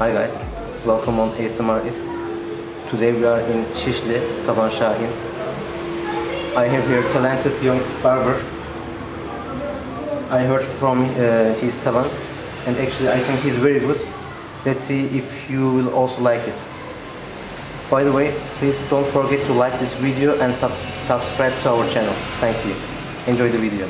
Hi guys, welcome on ASMR East. Today we are in Şişli, Savan Şahin. I have here talented young barber. I heard from his talents, and actually I think he's very good. Let's see if you will also like it. By the way, please don't forget to like this video and subscribe to our channel. Thank you. Enjoy the video.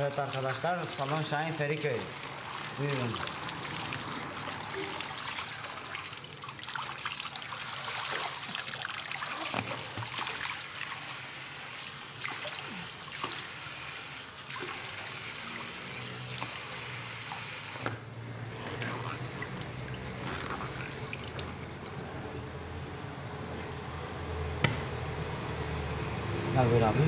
Evet arkadaşlar, Savan Şahin Feriköy. Buyurun. Gel buyur abi.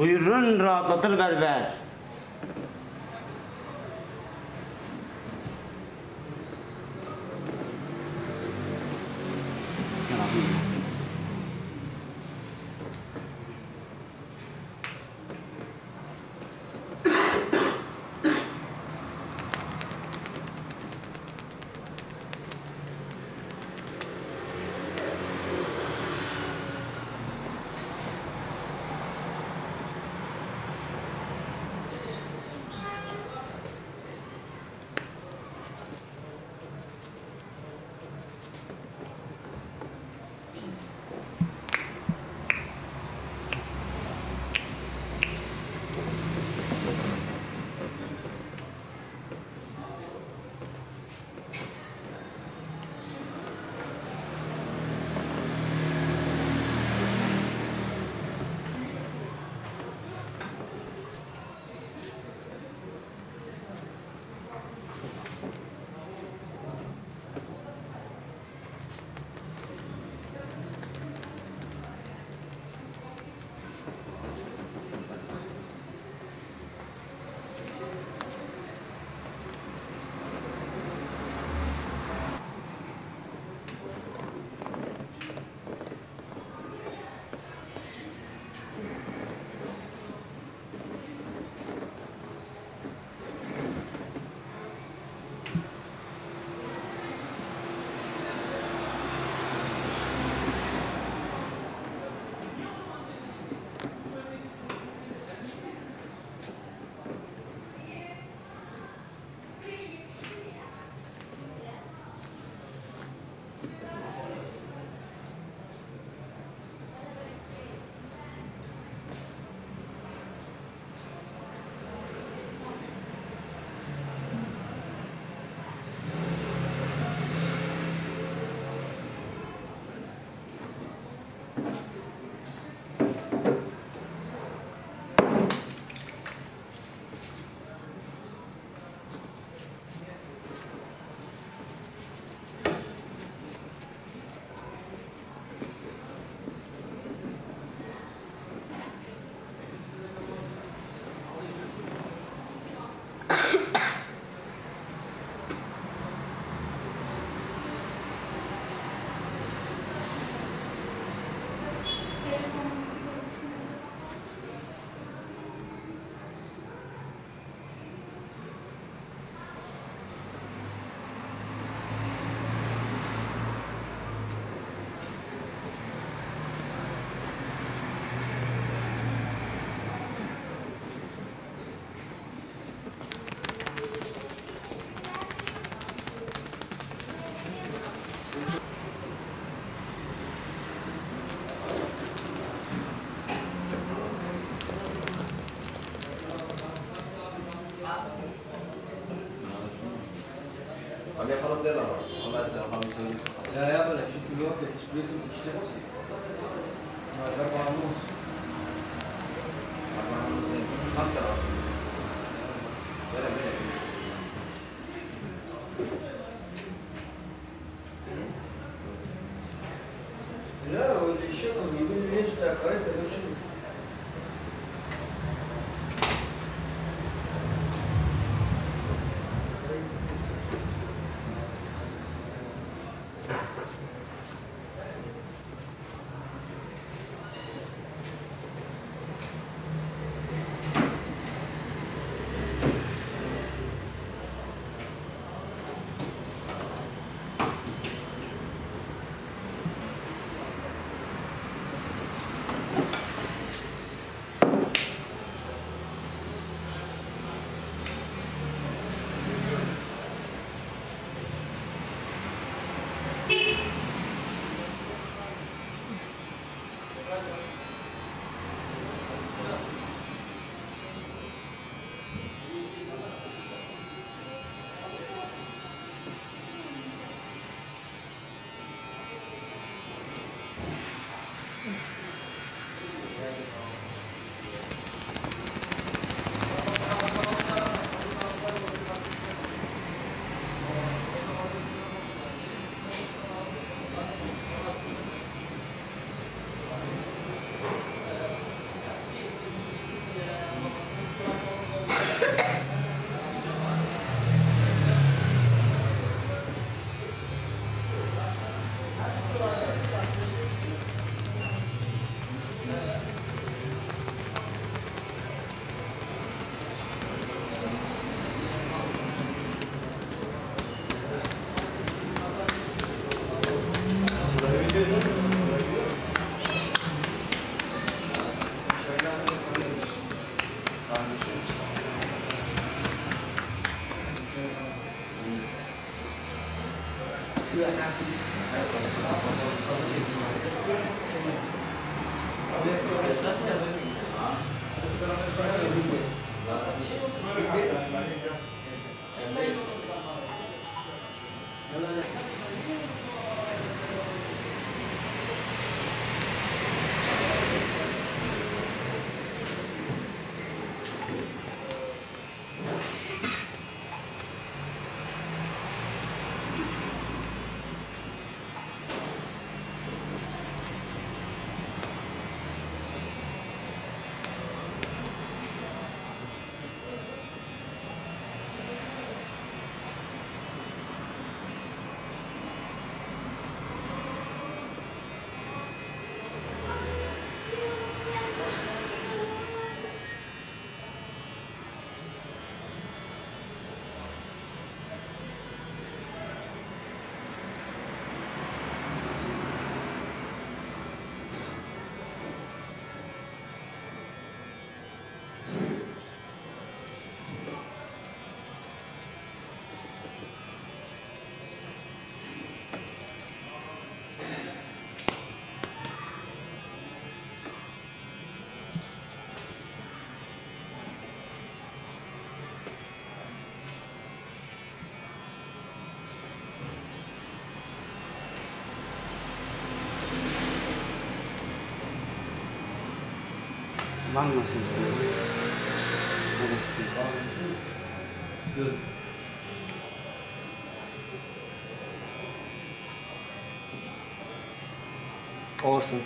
Buyurun rahatlatır berber. Abi yapalım zeyla var. Allah'a selam abi söyleyeyim. Ya ya böyle şu kilo yok ya. Hiç büyüdüm dikişte olsun. Nerede bağımlı olsun. Bağımlı zeyla. Kalk ya abi. Böyle böyle. Ya öyle işe yok. Yemin bir işte. Karaysa ben şimdi. Van nasılsın? Evet. Olsun.